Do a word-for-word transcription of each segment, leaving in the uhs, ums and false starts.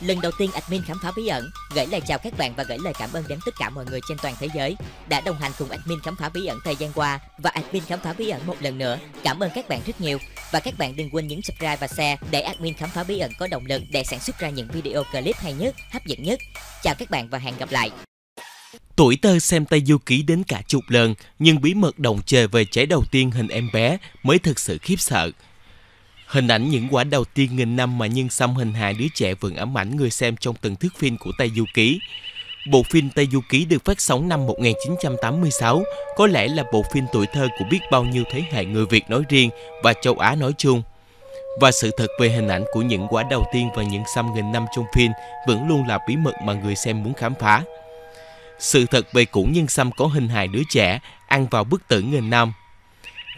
Lần đầu tiên Admin Khám Phá Bí Ẩn gửi lời chào các bạn và gửi lời cảm ơn đến tất cả mọi người trên toàn thế giới đã đồng hành cùng Admin Khám Phá Bí Ẩn thời gian qua. Và Admin Khám Phá Bí Ẩn một lần nữa cảm ơn các bạn rất nhiều. Và các bạn đừng quên nhấn subscribe và share để Admin Khám Phá Bí Ẩn có động lực để sản xuất ra những video clip hay nhất, hấp dẫn nhất. Chào các bạn và hẹn gặp lại. Tuổi thơ xem Tây Du Ký đến cả chục lần, nhưng bí mật động trời về trái đầu tiên hình em bé mới thực sự khiếp sợ. Hình ảnh những quả đầu tiên nghìn năm mà nhân xăm hình hài đứa trẻ vẫn ám ảnh người xem trong từng thước phim của Tây Du Ký. Bộ phim Tây Du Ký được phát sóng năm một nghìn chín trăm tám mươi sáu, có lẽ là bộ phim tuổi thơ của biết bao nhiêu thế hệ người Việt nói riêng và châu Á nói chung. Và sự thật về hình ảnh của những quả đầu tiên và nhân xăm nghìn năm trong phim vẫn luôn là bí mật mà người xem muốn khám phá. Sự thật về củ nhân sâm có hình hài đứa trẻ ăn vào bức tượng nghìn năm.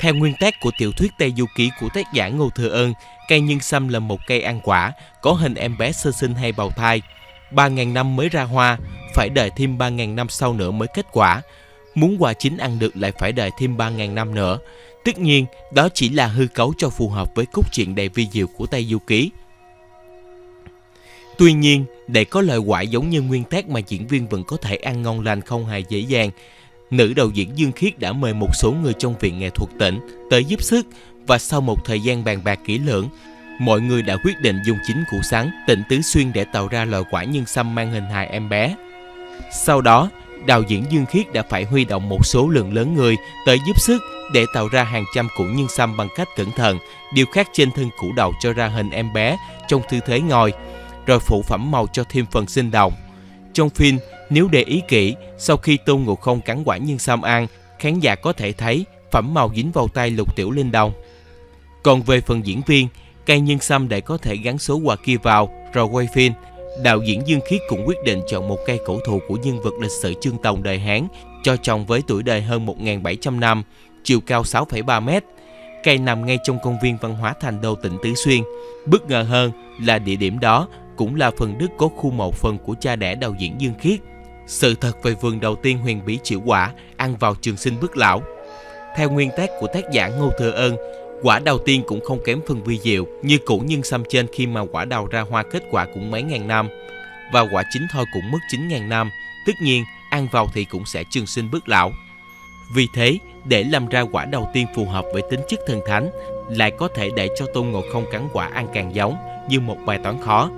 Theo nguyên tác của tiểu thuyết Tây Du Ký của tác giả Ngô Thừa Ân, cây nhân sâm là một cây ăn quả có hình em bé sơ sinh hay bào thai. ba nghìn năm mới ra hoa, phải đợi thêm ba nghìn năm sau nữa mới kết quả. Muốn quả chín ăn được lại phải đợi thêm ba nghìn năm nữa. Tất nhiên, đó chỉ là hư cấu cho phù hợp với cốt truyện đầy vi diệu của Tây Du Ký. Tuy nhiên, để có lời quả giống như nguyên tác mà diễn viên vẫn có thể ăn ngon lành không hề dễ dàng, nữ đạo diễn Dương Khiết đã mời một số người trong viện nghệ thuật tỉnh tới giúp sức, và sau một thời gian bàn bạc kỹ lưỡng, mọi người đã quyết định dùng chính củ sắn tỉnh Tứ Xuyên để tạo ra loài quả nhân sâm mang hình hài em bé. Sau đó, đạo diễn Dương Khiết đã phải huy động một số lượng lớn người tới giúp sức để tạo ra hàng trăm củ nhân sâm bằng cách cẩn thận điêu khắc trên thân củ đậu cho ra hình em bé trong tư thế ngồi, rồi phụ phẩm màu cho thêm phần sinh động. Trong phim, nếu để ý kỹ, sau khi Tôn Ngộ Không cắn quả nhân sâm ăn, khán giả có thể thấy phẩm màu dính vào tay Lục Tiểu Linh Đồng. Còn về phần diễn viên, cây nhân sâm để có thể gắn số quà kia vào rồi quay phim, đạo diễn Dương Khiết cũng quyết định chọn một cây cổ thụ của nhân vật lịch sử Trương Tòng đời Hán cho trồng với tuổi đời hơn một nghìn bảy trăm năm, chiều cao sáu phẩy ba mét. Cây nằm ngay trong công viên văn hóa thành đô tỉnh Tứ Xuyên. Bất ngờ hơn là địa điểm đó cũng là phần đất có khu mộ phần của cha đẻ đạo diễn Dương Khiết. Sự thật về vườn đầu tiên huyền bí chịu quả ăn vào trường sinh bất lão. Theo nguyên tác của tác giả Ngô Thừa Ân, quả đầu tiên cũng không kém phần vi diệu như củ nhân sâm trên, khi mà quả đầu ra hoa kết quả cũng mấy ngàn năm và quả chín thôi cũng mất chín nghìn năm, tất nhiên ăn vào thì cũng sẽ trường sinh bất lão. Vì thế, để làm ra quả đầu tiên phù hợp với tính chất thần thánh, lại có thể để cho Tôn Ngộ Không cắn quả ăn càng giống, như một bài toán khó.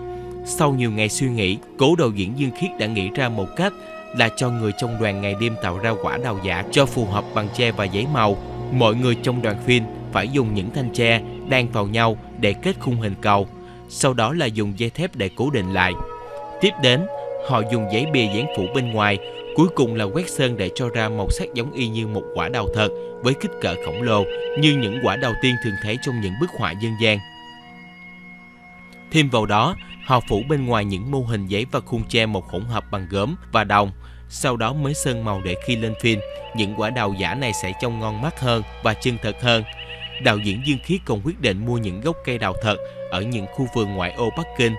Sau nhiều ngày suy nghĩ, cố đạo diễn Dương Khiết đã nghĩ ra một cách là cho người trong đoàn ngày đêm tạo ra quả đào giả cho phù hợp bằng tre và giấy màu. Mọi người trong đoàn phim phải dùng những thanh tre đan vào nhau để kết khung hình cầu, sau đó là dùng dây thép để cố định lại. Tiếp đến, họ dùng giấy bìa dán phủ bên ngoài, cuối cùng là quét sơn để cho ra màu sắc giống y như một quả đào thật với kích cỡ khổng lồ như những quả đầu tiên thường thấy trong những bức họa dân gian. Thêm vào đó, họ phủ bên ngoài những mô hình giấy và khung tre một hỗn hợp bằng gốm và đồng, sau đó mới sơn màu để khi lên phim, những quả đào giả này sẽ trông ngon mắt hơn và chân thật hơn. Đạo diễn Dương Khiết còn quyết định mua những gốc cây đào thật ở những khu vườn ngoại ô Bắc Kinh,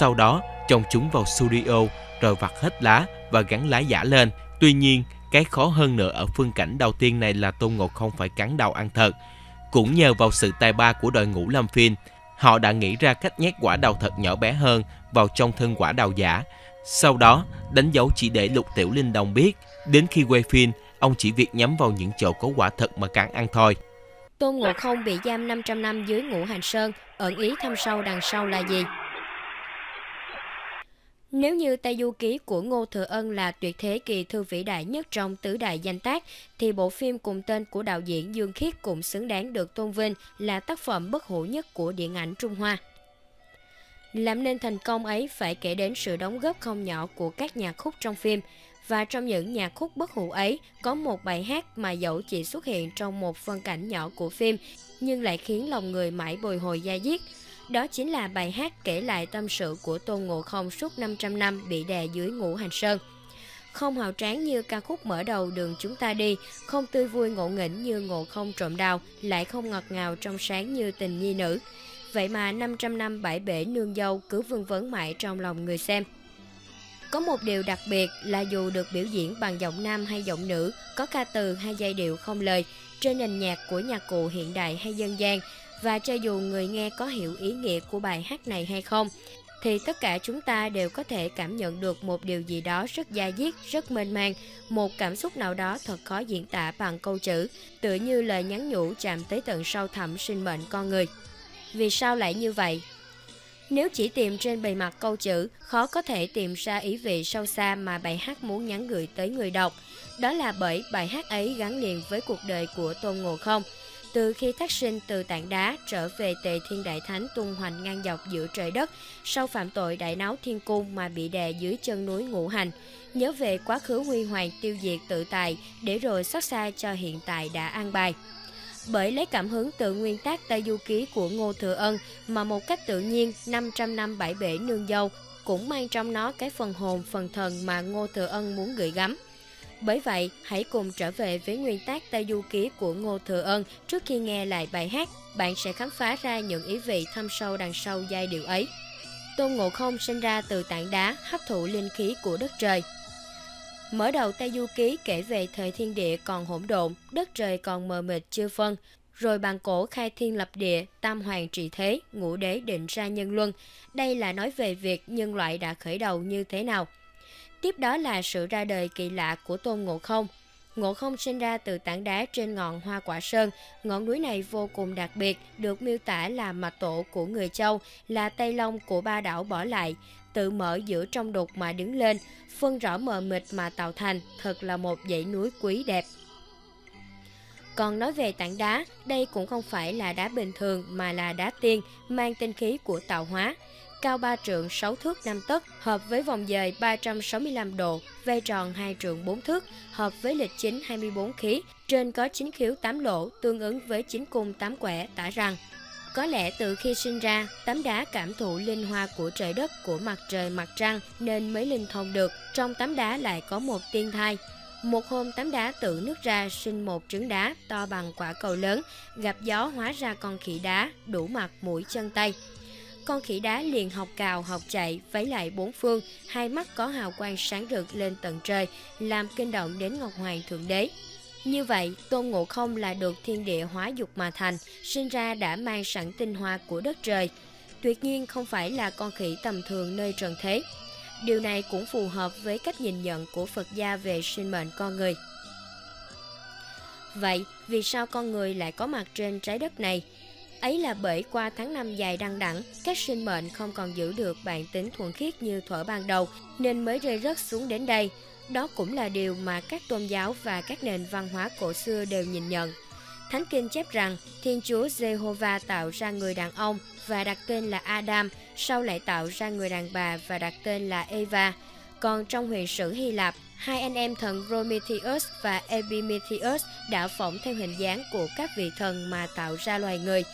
sau đó trồng chúng vào studio rồi vặt hết lá và gắn lá giả lên. Tuy nhiên, cái khó hơn nữa ở phương cảnh đầu tiên này là Tôn Ngộ Không phải cắn đào ăn thật. Cũng nhờ vào sự tài ba của đội ngũ làm phim, họ đã nghĩ ra cách nhét quả đào thật nhỏ bé hơn vào trong thân quả đào giả. Sau đó, đánh dấu chỉ để Lục Tiểu Linh Đồng biết, đến khi quay phim, ông chỉ việc nhắm vào những chỗ có quả thật mà cắn ăn thôi. Tôn Ngộ Không bị giam năm trăm năm dưới Ngũ Hành Sơn, ẩn ý thăm sâu đằng sau là gì? Nếu như Tây Du Ký của Ngô Thừa Ân là tuyệt thế kỳ thư vĩ đại nhất trong tứ đại danh tác, thì bộ phim cùng tên của đạo diễn Dương Khiết cũng xứng đáng được tôn vinh là tác phẩm bất hủ nhất của điện ảnh Trung Hoa. Làm nên thành công ấy phải kể đến sự đóng góp không nhỏ của các nhạc khúc trong phim, và trong những nhạc khúc bất hủ ấy có một bài hát mà dẫu chỉ xuất hiện trong một phân cảnh nhỏ của phim nhưng lại khiến lòng người mãi bồi hồi da diết. Đó chính là bài hát kể lại tâm sự của Tôn Ngộ Không suốt năm trăm năm bị đè dưới Ngũ Hành Sơn. Không hào tráng như ca khúc mở đầu Đường Chúng Ta Đi, không tươi vui ngộ nghĩnh như Ngộ Không Trộm Đào, lại không ngọt ngào trong sáng như Tình Nhi Nữ. Vậy mà năm trăm năm bãi bể nương dâu cứ vương vấn mãi trong lòng người xem. Có một điều đặc biệt là dù được biểu diễn bằng giọng nam hay giọng nữ, có ca từ hay giai điệu không lời, trên nền nhạc của nhạc cụ hiện đại hay dân gian, và cho dù người nghe có hiểu ý nghĩa của bài hát này hay không, thì tất cả chúng ta đều có thể cảm nhận được một điều gì đó rất da diết, rất mênh mang, một cảm xúc nào đó thật khó diễn tả bằng câu chữ, tựa như lời nhắn nhủ chạm tới tận sâu thẳm sinh mệnh con người. Vì sao lại như vậy? Nếu chỉ tìm trên bề mặt câu chữ, khó có thể tìm ra ý vị sâu xa mà bài hát muốn nhắn gửi tới người đọc. Đó là bởi bài hát ấy gắn liền với cuộc đời của Tôn Ngộ Không. Từ khi thác sinh từ tảng đá trở về Tề Thiên Đại Thánh tung hoành ngang dọc giữa trời đất, sau phạm tội đại náo thiên cung mà bị đè dưới chân núi Ngũ Hành, nhớ về quá khứ huy hoàng tiêu diệt tự tại để rồi xót xa cho hiện tại đã an bài. Bởi lấy cảm hứng từ nguyên tác Tây Du Ký của Ngô Thừa Ân mà một cách tự nhiên, năm trăm năm bãi bể nương dâu cũng mang trong nó cái phần hồn, phần thần mà Ngô Thừa Ân muốn gửi gắm. Bởi vậy, hãy cùng trở về với nguyên tác Tây Du Ký của Ngô Thừa Ân trước khi nghe lại bài hát, bạn sẽ khám phá ra những ý vị thâm sâu đằng sau giai điệu ấy. Tôn Ngộ Không sinh ra từ tảng đá, hấp thụ linh khí của đất trời. Mở đầu Tây Du Ký kể về thời thiên địa còn hỗn độn, đất trời còn mờ mịt chưa phân. Rồi Bàn Cổ khai thiên lập địa, Tam Hoàng trị thế, Ngũ Đế định ra nhân luân. Đây là nói về việc nhân loại đã khởi đầu như thế nào. Tiếp đó là sự ra đời kỳ lạ của Tôn Ngộ Không. Ngộ Không sinh ra từ tảng đá trên ngọn Hoa Quả Sơn. Ngọn núi này vô cùng đặc biệt, được miêu tả là mạch tổ của người Châu, là Tây Long của ba đảo bỏ lại, tự mở giữa trong đục mà đứng lên, phân rõ mờ mịt mà tạo thành, thật là một dãy núi quý đẹp. Còn nói về tảng đá, đây cũng không phải là đá bình thường mà là đá tiên, mang tinh khí của tạo hóa. Cao ba trượng sáu thước năm tấc, hợp với vòng dời ba trăm sáu mươi lăm độ, vây tròn hai trượng bốn thước, hợp với lịch chính hai mươi bốn khí, trên có chín khiếu tám lỗ, tương ứng với chín cung tám quẻ tả rằng. Có lẽ từ khi sinh ra, tấm đá cảm thụ linh hoa của trời đất, của mặt trời mặt trăng nên mới linh thông được. Trong tấm đá lại có một tiên thai. Một hôm tấm đá tự nứt ra sinh một trứng đá to bằng quả cầu lớn, gặp gió hóa ra con khỉ đá, đủ mặt mũi chân tay. Con khỉ đá liền học cào học chạy, vẫy lại bốn phương, hai mắt có hào quang sáng rực lên tận trời, làm kinh động đến Ngọc Hoàng Thượng Đế. Như vậy, Tôn Ngộ Không là được thiên địa hóa dục mà thành, sinh ra đã mang sẵn tinh hoa của đất trời. Tuyệt nhiên không phải là con khỉ tầm thường nơi trần thế. Điều này cũng phù hợp với cách nhìn nhận của Phật gia về sinh mệnh con người. Vậy, vì sao con người lại có mặt trên trái đất này? Ấy là bởi qua tháng năm dài đăng đẳng, các sinh mệnh không còn giữ được bản tính thuần khiết như thuở ban đầu, nên mới rơi rớt xuống đến đây. Đó cũng là điều mà các tôn giáo và các nền văn hóa cổ xưa đều nhìn nhận. Thánh Kinh chép rằng Thiên Chúa Giê-hô-va tạo ra người đàn ông và đặt tên là Adam, sau lại tạo ra người đàn bà và đặt tên là Eva. Còn trong huyền sử Hy Lạp, hai anh em thần Prometheus và Epimetheus đã phỏng theo hình dáng của các vị thần mà tạo ra loài người.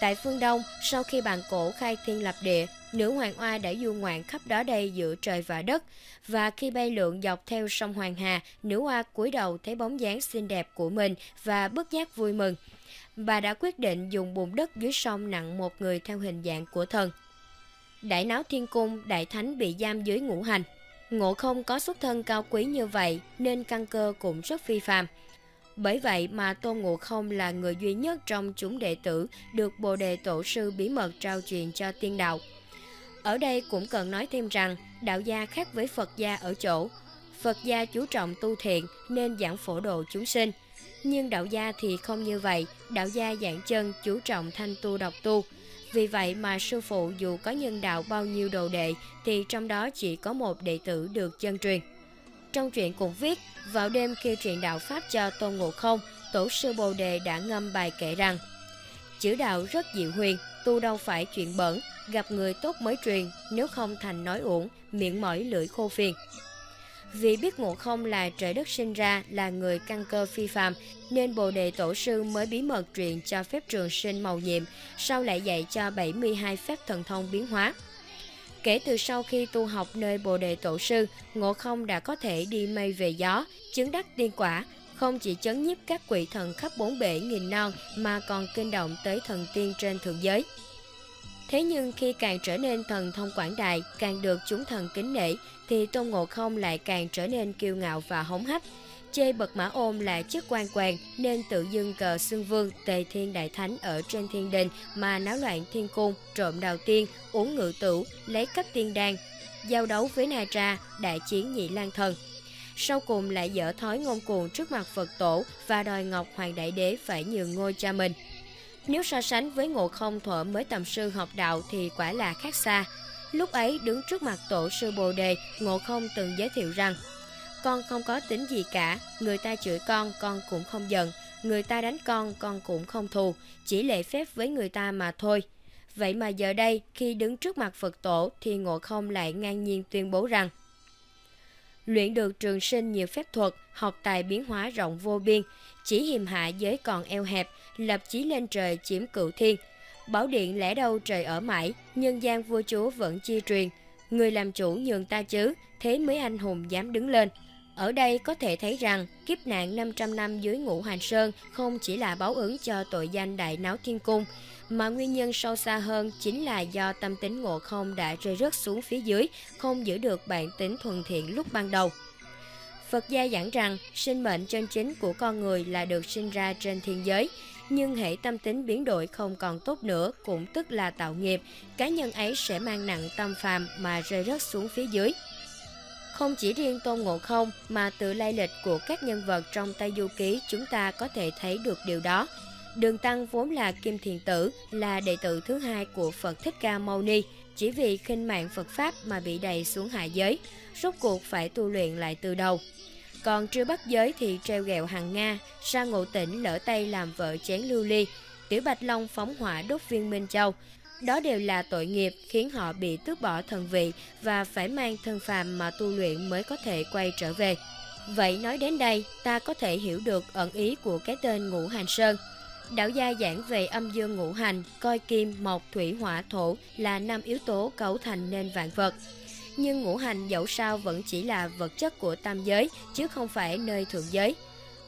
Tại phương Đông, sau khi Bàn Cổ khai thiên lập địa, nữ Hoàng Oa đã du ngoạn khắp đó đây giữa trời và đất. Và khi bay lượn dọc theo sông Hoàng Hà, nữ Oa cúi đầu thấy bóng dáng xinh đẹp của mình và bất giác vui mừng. Bà đã quyết định dùng bùn đất dưới sông nặng một người theo hình dạng của thần. Đại náo thiên cung, đại thánh bị giam dưới Ngũ Hành. Ngộ Không có xuất thân cao quý như vậy nên căn cơ cũng rất phi phàm. Bởi vậy mà Tôn Ngộ Không là người duy nhất trong chúng đệ tử được Bồ Đề Tổ Sư bí mật trao truyền cho tiên đạo. Ở đây cũng cần nói thêm rằng đạo gia khác với Phật gia ở chỗ Phật gia chú trọng tu thiện nên giảng phổ độ chúng sinh. Nhưng đạo gia thì không như vậy, đạo gia giảng chân chú trọng thanh tu độc tu. Vì vậy mà sư phụ dù có nhân đạo bao nhiêu đồ đệ thì trong đó chỉ có một đệ tử được chân truyền. Trong truyện cũng viết, vào đêm khi truyền đạo Pháp cho Tôn Ngộ Không, Tổ sư Bồ Đề đã ngâm bài kể rằng chữ đạo rất diệu huyền, tu đâu phải chuyện bẩn, gặp người tốt mới truyền, nếu không thành nói uổng, miệng mỏi lưỡi khô phiền. Vì biết Ngộ Không là trời đất sinh ra, là người căn cơ phi phàm, nên Bồ Đề Tổ sư mới bí mật truyền cho phép trường sinh màu nhiệm, sau lại dạy cho bảy mươi hai phép thần thông biến hóa. Kể từ sau khi tu học nơi Bồ Đề Tổ sư, Ngộ Không đã có thể đi mây về gió, chứng đắc tiên quả, không chỉ chấn nhiếp các quỷ thần khắp bốn bể nghìn non mà còn kinh động tới thần tiên trên thượng giới. Thế nhưng khi càng trở nên thần thông quảng đại, càng được chúng thần kính nể, thì Tôn Ngộ Không lại càng trở nên kiêu ngạo và hống hách. chê Bật Mã Ôn là chức quan quàng nên tự dưng cờ Xương Vương Tề Thiên Đại Thánh ở trên thiên đình mà náo loạn thiên cung, trộm đào tiên, uống ngự tửu, lấy cấp tiên đan, giao đấu với Na Tra, đại chiến Nhị Lang Thần. Sau cùng lại dở thói ngông cuồng trước mặt Phật Tổ và đòi Ngọc Hoàng Đại Đế phải nhường ngôi cha mình. Nếu so sánh với Ngộ Không thuở mới tầm sư học đạo thì quả là khác xa. Lúc ấy đứng trước mặt Tổ sư Bồ Đề, Ngộ Không từng giới thiệu rằng: con không có tính gì cả, người ta chửi con, con cũng không giận, người ta đánh con, con cũng không thù, chỉ lễ phép với người ta mà thôi. Vậy mà giờ đây, khi đứng trước mặt Phật Tổ thì Ngộ Không lại ngang nhiên tuyên bố rằng: luyện được trường sinh nhiều phép thuật, học tài biến hóa rộng vô biên, chỉ hiềm hạ giới còn eo hẹp, lập chí lên trời chiếm cửu thiên. Bảo điện lẽ đâu trời ở mãi, nhân gian vua chúa vẫn chi truyền. Người làm chủ nhường ta chứ, thế mới anh hùng dám đứng lên. Ở đây có thể thấy rằng kiếp nạn năm trăm năm dưới Ngũ Hành Sơn không chỉ là báo ứng cho tội danh đại náo thiên cung, mà nguyên nhân sâu xa hơn chính là do tâm tính Ngộ Không đã rơi rớt xuống phía dưới, không giữ được bản tính thuần thiện lúc ban đầu. Phật gia giảng rằng sinh mệnh chân chính của con người là được sinh ra trên thiên giới, nhưng hễ tâm tính biến đổi không còn tốt nữa cũng tức là tạo nghiệp, cá nhân ấy sẽ mang nặng tâm phàm mà rơi rớt xuống phía dưới. Không chỉ riêng Tôn Ngộ Không mà từ lai lịch của các nhân vật trong Tây Du Ký chúng ta có thể thấy được điều đó. Đường Tăng vốn là Kim Thiền Tử, là đệ tử thứ hai của Phật Thích Ca Mâu Ni, chỉ vì khinh mạng Phật Pháp mà bị đày xuống hạ giới, rốt cuộc phải tu luyện lại từ đầu. Còn chưa bắt giới thì treo ghẹo Hằng Nga, Sa Ngộ Tĩnh lỡ tay làm vợ chén lưu ly, Tiểu Bạch Long phóng hỏa đốt viên Minh Châu. Đó đều là tội nghiệp khiến họ bị tước bỏ thần vị và phải mang thân phàm mà tu luyện mới có thể quay trở về. Vậy nói đến đây, ta có thể hiểu được ẩn ý của cái tên Ngũ Hành Sơn. Đạo gia giảng về âm dương ngũ hành, coi kim, mộc, thủy, hỏa, thổ là năm yếu tố cấu thành nên vạn vật. Nhưng ngũ hành dẫu sao vẫn chỉ là vật chất của tam giới, chứ không phải nơi thượng giới.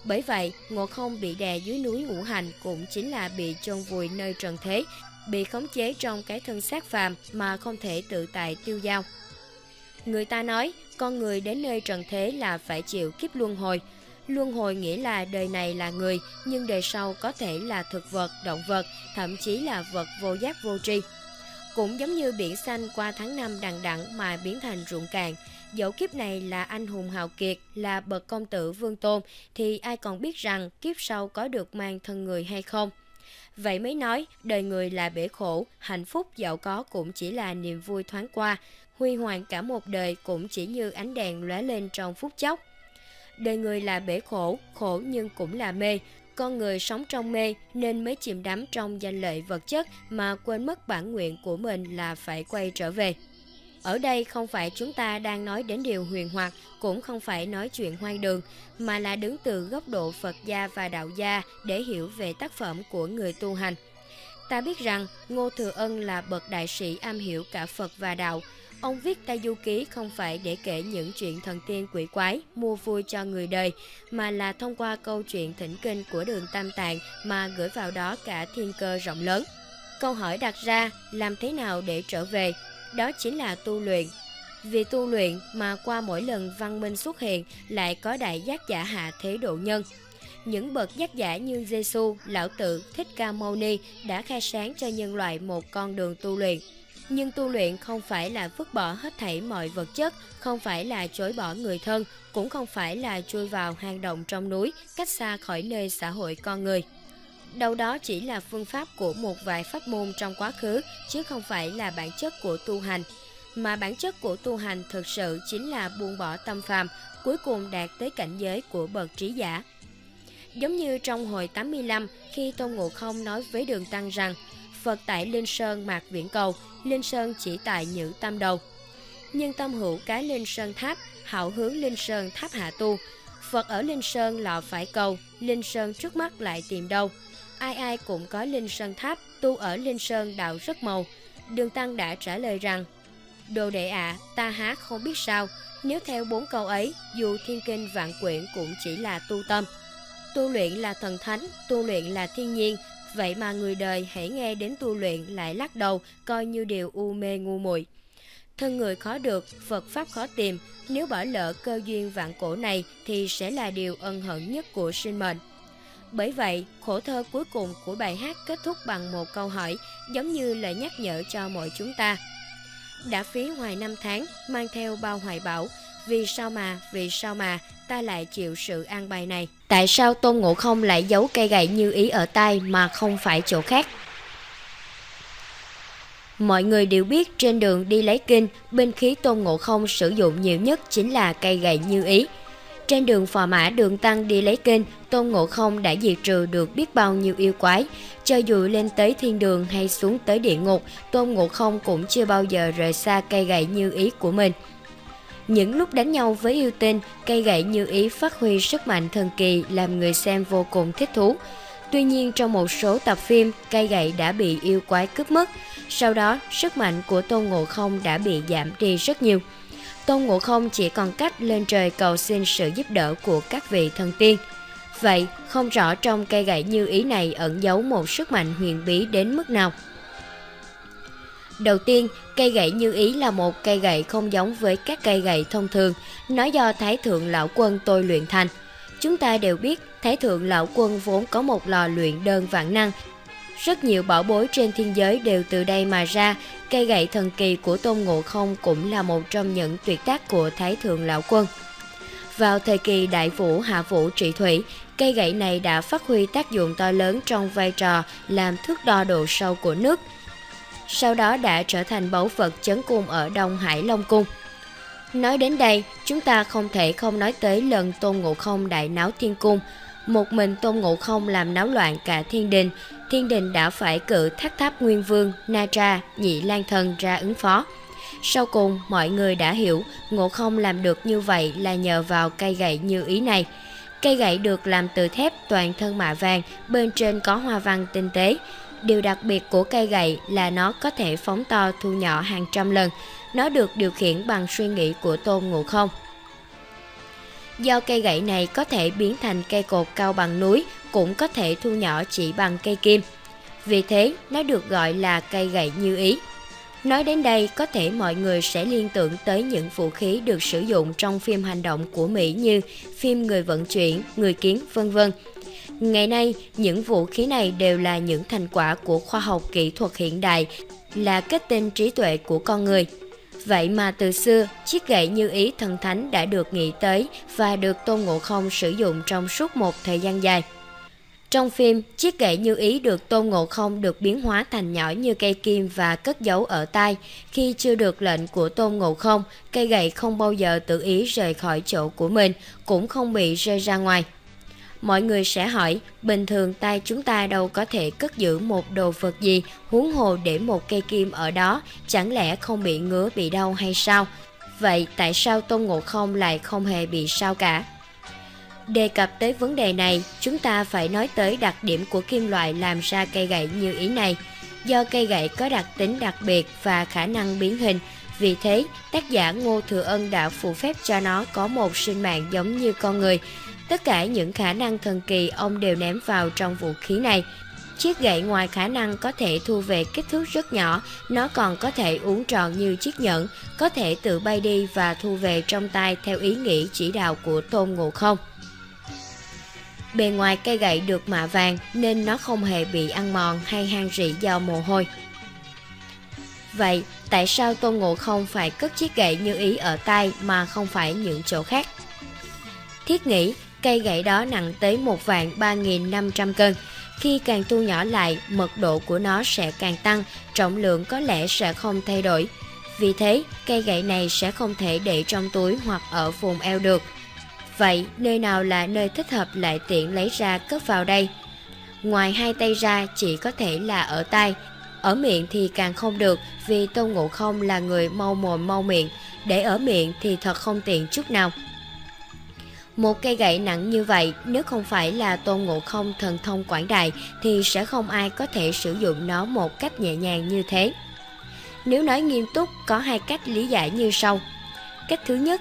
Bởi vậy, Ngộ Không bị đè dưới núi ngũ hành cũng chính là bị chôn vùi nơi trần thế, bị khống chế trong cái thân xác phàm mà không thể tự tại tiêu dao. Người ta nói, con người đến nơi trần thế là phải chịu kiếp luân hồi. Luân hồi nghĩa là đời này là người, nhưng đời sau có thể là thực vật, động vật, thậm chí là vật vô giác vô tri. Cũng giống như biển xanh qua tháng năm đằng đẵng mà biến thành ruộng cạn, dẫu kiếp này là anh hùng hào kiệt, là bậc công tử vương tôn, thì ai còn biết rằng kiếp sau có được mang thân người hay không. Vậy mới nói, đời người là bể khổ, hạnh phúc dạo có cũng chỉ là niềm vui thoáng qua, huy hoàng cả một đời cũng chỉ như ánh đèn lóe lên trong phút chốc. Đời người là bể khổ, khổ nhưng cũng là mê. Con người sống trong mê nên mới chìm đắm trong danh lợi vật chất mà quên mất bản nguyện của mình là phải quay trở về. Ở đây không phải chúng ta đang nói đến điều huyền hoặc, cũng không phải nói chuyện hoang đường, mà là đứng từ góc độ Phật gia và đạo gia để hiểu về tác phẩm của người tu hành. Ta biết rằng Ngô Thừa Ân là bậc đại sĩ am hiểu cả Phật và đạo. Ông viết Tây Du Ký không phải để kể những chuyện thần tiên quỷ quái, mua vui cho người đời, mà là thông qua câu chuyện thỉnh kinh của Đường Tam Tạng mà gửi vào đó cả thiên cơ rộng lớn. Câu hỏi đặt ra, làm thế nào để trở về? Đó chính là tu luyện. Vì tu luyện mà qua mỗi lần văn minh xuất hiện lại có đại giác giả hạ thế độ nhân. Những bậc giác giả như Giê-xu, Lão Tử, Thích Ca Mâu Ni đã khai sáng cho nhân loại một con đường tu luyện. Nhưng tu luyện không phải là vứt bỏ hết thảy mọi vật chất, không phải là chối bỏ người thân, cũng không phải là chui vào hang động trong núi, cách xa khỏi nơi xã hội con người. Đâu đó chỉ là phương pháp của một vài pháp môn trong quá khứ, chứ không phải là bản chất của tu hành. Mà bản chất của tu hành thực sự chính là buông bỏ tâm phàm, cuối cùng đạt tới cảnh giới của bậc trí giả. Giống như trong hồi tám mươi lăm, khi Tôn Ngộ Không nói với Đường Tăng rằng Phật tại Linh Sơn mạc viễn cầu, Linh Sơn chỉ tại Nhữ Tam Đầu. Nhưng tâm hữu cái Linh Sơn tháp, hạo hướng Linh Sơn tháp hạ tu. Phật ở Linh Sơn lọ phải cầu, Linh Sơn trước mắt lại tìm đâu. Ai ai cũng có Linh Sơn tháp, tu ở Linh Sơn đạo rất màu. Đường Tăng đã trả lời rằng: đồ đệ ạ, à, ta há không biết sao. Nếu theo bốn câu ấy, dù thiên kinh vạn quyển cũng chỉ là tu tâm. Tu luyện là thần thánh, tu luyện là thiên nhiên. Vậy mà người đời hãy nghe đến tu luyện lại lắc đầu, coi như điều u mê ngu muội. Thân người khó được, Phật Pháp khó tìm, nếu bỏ lỡ cơ duyên vạn cổ này thì sẽ là điều ân hận nhất của sinh mệnh. Bởi vậy, khổ thơ cuối cùng của bài hát kết thúc bằng một câu hỏi, giống như lời nhắc nhở cho mọi chúng ta. Đã phí hoài năm tháng, mang theo bao hoài bão, vì sao mà, vì sao mà, ta lại chịu sự an bài này? Tại sao Tôn Ngộ Không lại giấu cây gậy như ý ở tai mà không phải chỗ khác? Mọi người đều biết trên đường đi lấy kinh, binh khí Tôn Ngộ Không sử dụng nhiều nhất chính là cây gậy như ý. Trên đường phò mã Đường Tăng đi lấy kinh, Tôn Ngộ Không đã diệt trừ được biết bao nhiêu yêu quái. Cho dù lên tới thiên đường hay xuống tới địa ngục, Tôn Ngộ Không cũng chưa bao giờ rời xa cây gậy như ý của mình. Những lúc đánh nhau với yêu tinh, cây gậy như ý phát huy sức mạnh thần kỳ làm người xem vô cùng thích thú. Tuy nhiên trong một số tập phim, cây gậy đã bị yêu quái cướp mất. Sau đó, sức mạnh của Tôn Ngộ Không đã bị giảm đi rất nhiều. Tôn Ngộ Không chỉ còn cách lên trời cầu xin sự giúp đỡ của các vị thần tiên. Vậy, không rõ trong cây gậy như ý này ẩn giấu một sức mạnh huyền bí đến mức nào. Đầu tiên, cây gậy như ý là một cây gậy không giống với các cây gậy thông thường, nó do Thái Thượng Lão Quân tôi luyện thành. Chúng ta đều biết, Thái Thượng Lão Quân vốn có một lò luyện đơn vạn năng. Rất nhiều bảo bối trên thiên giới đều từ đây mà ra, cây gậy thần kỳ của Tôn Ngộ Không cũng là một trong những tuyệt tác của Thái Thượng Lão Quân. Vào thời kỳ Đại Vũ Hạ Vũ trị thủy, cây gậy này đã phát huy tác dụng to lớn trong vai trò làm thước đo độ sâu của nước. Sau đó đã trở thành báu vật trấn cung ở Đông Hải Long Cung. Nói đến đây, chúng ta không thể không nói tới lần Tôn Ngộ Không đại náo thiên cung. Một mình Tôn Ngộ Không làm náo loạn cả thiên đình, thiên đình đã phải cử Thác Tháp Nguyên Vương, Na Tra, Nhị Lang Thần ra ứng phó. Sau cùng, mọi người đã hiểu, Ngộ Không làm được như vậy là nhờ vào cây gậy như ý này. Cây gậy được làm từ thép toàn thân mạ vàng, bên trên có hoa văn tinh tế. Điều đặc biệt của cây gậy là nó có thể phóng to thu nhỏ hàng trăm lần. Nó được điều khiển bằng suy nghĩ của Tôn Ngộ Không. Do cây gậy này có thể biến thành cây cột cao bằng núi, cũng có thể thu nhỏ chỉ bằng cây kim. Vì thế, nó được gọi là cây gậy như ý. Nói đến đây, có thể mọi người sẽ liên tưởng tới những vũ khí được sử dụng trong phim hành động của Mỹ như phim Người Vận Chuyển, Người Kiến, vân vân. Ngày nay, những vũ khí này đều là những thành quả của khoa học kỹ thuật hiện đại, là kết tinh trí tuệ của con người. Vậy mà từ xưa, chiếc gậy như ý thần thánh đã được nghĩ tới và được Tôn Ngộ Không sử dụng trong suốt một thời gian dài. Trong phim, chiếc gậy như ý được Tôn Ngộ Không được biến hóa thành nhỏ như cây kim và cất giấu ở tai. Khi chưa được lệnh của Tôn Ngộ Không, cây gậy không bao giờ tự ý rời khỏi chỗ của mình, cũng không bị rơi ra ngoài. Mọi người sẽ hỏi, bình thường tay chúng ta đâu có thể cất giữ một đồ vật gì, huống hồ để một cây kim ở đó, chẳng lẽ không bị ngứa bị đau hay sao? Vậy tại sao Tôn Ngộ Không lại không hề bị sao cả? Đề cập tới vấn đề này, chúng ta phải nói tới đặc điểm của kim loại làm ra cây gậy như ý này. Do cây gậy có đặc tính đặc biệt và khả năng biến hình, vì thế tác giả Ngô Thừa Ân đã phụ phép cho nó có một sinh mạng giống như con người. Tất cả những khả năng thần kỳ ông đều ném vào trong vũ khí này. Chiếc gậy ngoài khả năng có thể thu về kích thước rất nhỏ, nó còn có thể uốn tròn như chiếc nhẫn, có thể tự bay đi và thu về trong tay theo ý nghĩ chỉ đạo của Tôn Ngộ Không. Bề ngoài cây gậy được mạ vàng nên nó không hề bị ăn mòn hay han rỉ do mồ hôi. Vậy, tại sao Tôn Ngộ Không phải cất chiếc gậy như ý ở tay mà không phải những chỗ khác? Thiết nghĩ, cây gậy đó nặng tới một vạn ba nghìn năm trăm cân. Khi càng thu nhỏ lại, mật độ của nó sẽ càng tăng, trọng lượng có lẽ sẽ không thay đổi. Vì thế, cây gậy này sẽ không thể để trong túi hoặc ở vùng eo được. Vậy, nơi nào là nơi thích hợp lại tiện lấy ra cất vào đây? Ngoài hai tay ra, chỉ có thể là ở tay. Ở miệng thì càng không được, vì Tôn Ngộ Không là người mau mồm mau miệng. Để ở miệng thì thật không tiện chút nào. Một cây gậy nặng như vậy, nếu không phải là Tôn Ngộ Không thần thông quảng đại thì sẽ không ai có thể sử dụng nó một cách nhẹ nhàng như thế. Nếu nói nghiêm túc, có hai cách lý giải như sau. Cách thứ nhất,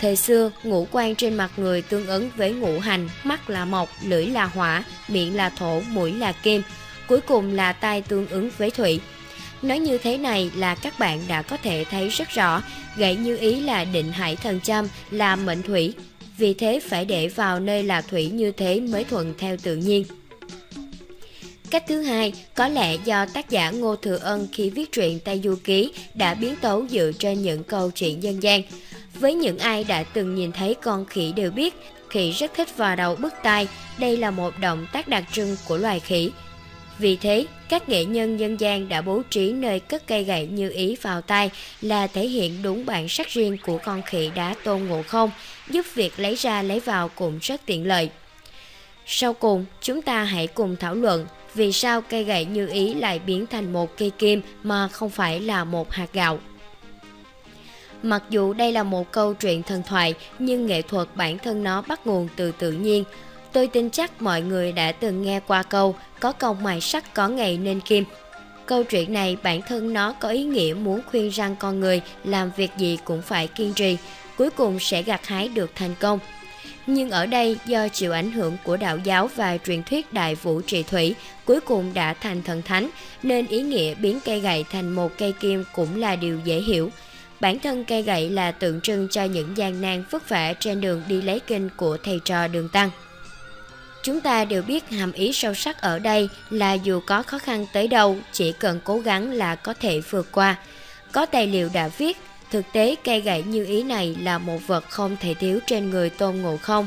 thời xưa, ngũ quan trên mặt người tương ứng với ngũ hành, mắt là mộc, lưỡi là hỏa, miệng là thổ, mũi là kim, cuối cùng là tai tương ứng với thủy. Nói như thế này là các bạn đã có thể thấy rất rõ, gãy như ý là định hải thần châm, là mệnh thủy. Vì thế phải để vào nơi là thủy như thế mới thuận theo tự nhiên. Cách thứ hai, có lẽ do tác giả Ngô Thừa Ân khi viết truyện Tây Du Ký đã biến tấu dựa trên những câu chuyện dân gian. Với những ai đã từng nhìn thấy con khỉ đều biết, khỉ rất thích vào đầu bứt tai, đây là một động tác đặc trưng của loài khỉ. Vì thế, các nghệ nhân dân gian đã bố trí nơi cất cây gậy như ý vào tay là thể hiện đúng bản sắc riêng của con khỉ đá Tôn Ngộ Không, giúp việc lấy ra lấy vào cũng rất tiện lợi. Sau cùng, chúng ta hãy cùng thảo luận vì sao cây gậy như ý lại biến thành một cây kim mà không phải là một hạt gạo. Mặc dù đây là một câu chuyện thần thoại, nhưng nghệ thuật bản thân nó bắt nguồn từ tự nhiên. Tôi tin chắc mọi người đã từng nghe qua câu có công mài sắt có ngày nên kim. Câu chuyện này bản thân nó có ý nghĩa muốn khuyên rằng con người làm việc gì cũng phải kiên trì, cuối cùng sẽ gặt hái được thành công. Nhưng ở đây do chịu ảnh hưởng của đạo giáo và truyền thuyết Đại Vũ Trị Thủy cuối cùng đã thành thần thánh, nên ý nghĩa biến cây gậy thành một cây kim cũng là điều dễ hiểu. Bản thân cây gậy là tượng trưng cho những gian nan vất vả trên đường đi lấy kinh của thầy trò Đường Tăng. Chúng ta đều biết hàm ý sâu sắc ở đây là dù có khó khăn tới đâu, chỉ cần cố gắng là có thể vượt qua. Có tài liệu đã viết, thực tế cây gậy như ý này là một vật không thể thiếu trên người Tôn Ngộ Không.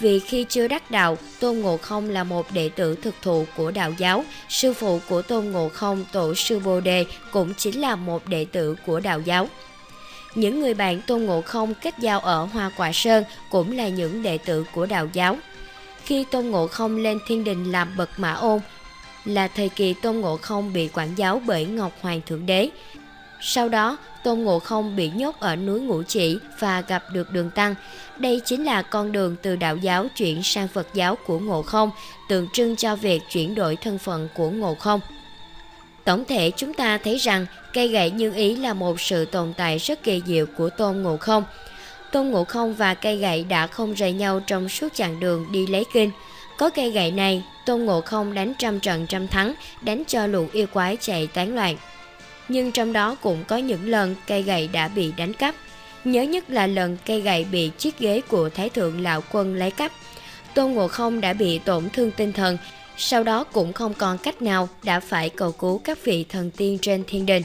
Vì khi chưa đắc đạo, Tôn Ngộ Không là một đệ tử thực thụ của đạo giáo. Sư phụ của Tôn Ngộ Không, Tổ sư Bồ Đề, cũng chính là một đệ tử của đạo giáo. Những người bạn Tôn Ngộ Không kết giao ở Hoa Quả Sơn cũng là những đệ tử của đạo giáo. Khi Tôn Ngộ Không lên thiên đình làm bậc Mã Ôn, là thời kỳ Tôn Ngộ Không bị quản giáo bởi Ngọc Hoàng Thượng Đế. Sau đó, Tôn Ngộ Không bị nhốt ở núi Ngũ Chỉ và gặp được Đường Tăng. Đây chính là con đường từ đạo giáo chuyển sang Phật giáo của Ngộ Không, tượng trưng cho việc chuyển đổi thân phận của Ngộ Không. Tổng thể chúng ta thấy rằng cây gậy như ý là một sự tồn tại rất kỳ diệu của Tôn Ngộ Không. Tôn Ngộ Không và cây gậy đã không rời nhau trong suốt chặng đường đi lấy kinh. Có cây gậy này, Tôn Ngộ Không đánh trăm trận trăm thắng, đánh cho lũ yêu quái chạy tán loạn. Nhưng trong đó cũng có những lần cây gậy đã bị đánh cắp. Nhớ nhất là lần cây gậy bị chiếc ghế của Thái Thượng Lão Quân lấy cắp. Tôn Ngộ Không đã bị tổn thương tinh thần, sau đó cũng không còn cách nào, đã phải cầu cứu các vị thần tiên trên thiên đình.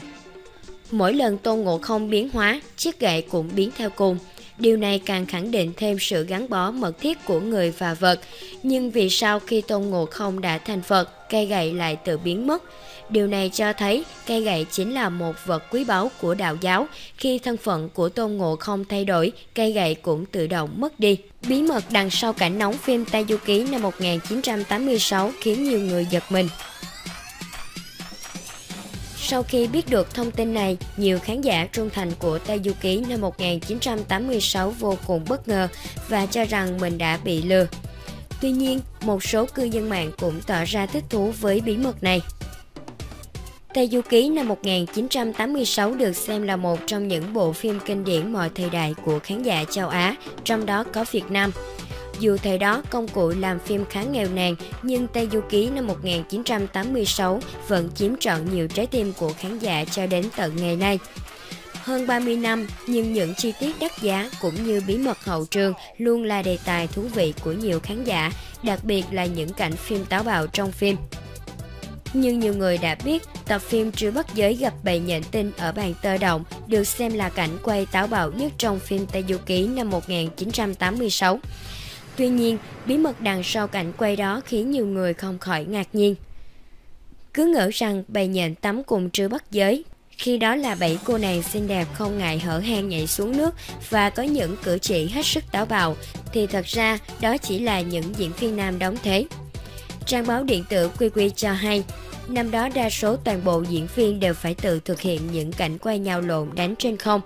Mỗi lần Tôn Ngộ Không biến hóa, chiếc gậy cũng biến theo cùng. Điều này càng khẳng định thêm sự gắn bó mật thiết của người và vật. Nhưng vì sao khi Tôn Ngộ Không đã thành Phật, cây gậy lại tự biến mất? Điều này cho thấy cây gậy chính là một vật quý báu của đạo giáo. Khi thân phận của Tôn Ngộ Không thay đổi, cây gậy cũng tự động mất đi. Bí mật đằng sau cảnh nóng phim Tây Du Ký năm một nghìn chín trăm tám mươi sáu khiến nhiều người giật mình. Sau khi biết được thông tin này, nhiều khán giả trung thành của Tây Du Ký năm một nghìn chín trăm tám mươi sáu vô cùng bất ngờ và cho rằng mình đã bị lừa. Tuy nhiên, một số cư dân mạng cũng tỏ ra thích thú với bí mật này. Tây Du Ký năm một nghìn chín trăm tám mươi sáu được xem là một trong những bộ phim kinh điển mọi thời đại của khán giả châu Á, trong đó có Việt Nam. Dù thời đó công cụ làm phim khá nghèo nàn, nhưng Tây Du Ký năm một nghìn chín trăm tám mươi sáu vẫn chiếm trọn nhiều trái tim của khán giả cho đến tận ngày nay. Hơn ba mươi năm, nhưng những chi tiết đắt giá cũng như bí mật hậu trường luôn là đề tài thú vị của nhiều khán giả, đặc biệt là những cảnh phim táo bạo trong phim. Như nhiều người đã biết, tập phim Trưa Bắt Giới gặp bầy nhện tinh ở bàn tơ động được xem là cảnh quay táo bạo nhất trong phim Tây Du Ký năm một nghìn chín trăm tám mươi sáu. Tuy nhiên, bí mật đằng sau cảnh quay đó khiến nhiều người không khỏi ngạc nhiên. Cứ ngỡ rằng bầy nhện tắm cùng Trưa Bắt Giới, khi đó là bảy cô nàng xinh đẹp không ngại hở hang nhảy xuống nước và có những cử chỉ hết sức táo bạo, thì thật ra đó chỉ là những diễn viên nam đóng thế. Trang báo điện tử quy quy cho hay, năm đó đa số toàn bộ diễn viên đều phải tự thực hiện những cảnh quay nhào lộn đánh trên không.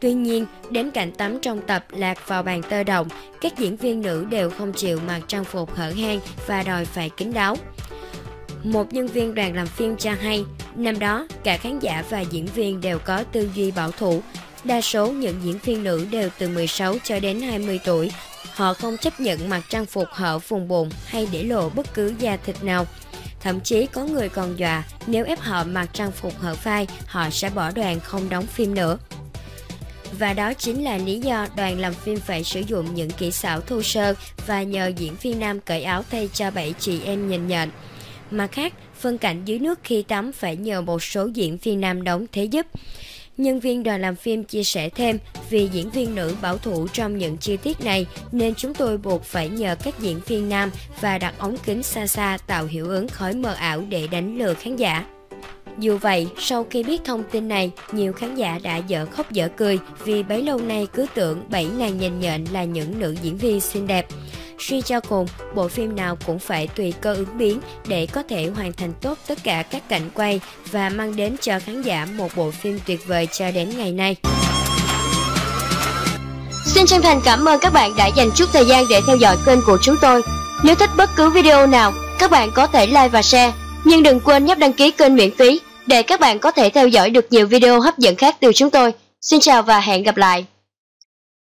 Tuy nhiên, đến cảnh tắm trong tập lạc vào bàn tơ động, các diễn viên nữ đều không chịu mặc trang phục hở hang và đòi phải kín đáo. Một nhân viên đoàn làm phim cho hay, năm đó cả khán giả và diễn viên đều có tư duy bảo thủ. Đa số những diễn viên nữ đều từ mười sáu cho đến hai mươi tuổi. Họ không chấp nhận mặc trang phục hở vùng bụng hay để lộ bất cứ da thịt nào. Thậm chí có người còn dọa nếu ép họ mặc trang phục hở vai, họ sẽ bỏ đoàn không đóng phim nữa. Và đó chính là lý do đoàn làm phim phải sử dụng những kỹ xảo thô sơ và nhờ diễn viên nam cởi áo thay cho bảy chị em nhìn nhận. Mặt khác, phân cảnh dưới nước khi tắm phải nhờ một số diễn viên nam đóng thế giúp. Nhân viên đoàn làm phim chia sẻ thêm, vì diễn viên nữ bảo thủ trong những chi tiết này nên chúng tôi buộc phải nhờ các diễn viên nam và đặt ống kính xa xa tạo hiệu ứng khói mờ ảo để đánh lừa khán giả. Dù vậy, sau khi biết thông tin này, nhiều khán giả đã dở khóc dở cười vì bấy lâu nay cứ tưởng bảy nàng nhìn nhện là những nữ diễn viên xinh đẹp. Suy cho cùng, bộ phim nào cũng phải tùy cơ ứng biến để có thể hoàn thành tốt tất cả các cảnh quay và mang đến cho khán giả một bộ phim tuyệt vời cho đến ngày nay. Xin chân thành cảm ơn các bạn đã dành chút thời gian để theo dõi kênh của chúng tôi. Nếu thích bất cứ video nào, các bạn có thể like và share. Nhưng đừng quên nhấp đăng ký kênh miễn phí để các bạn có thể theo dõi được nhiều video hấp dẫn khác từ chúng tôi. Xin chào và hẹn gặp lại!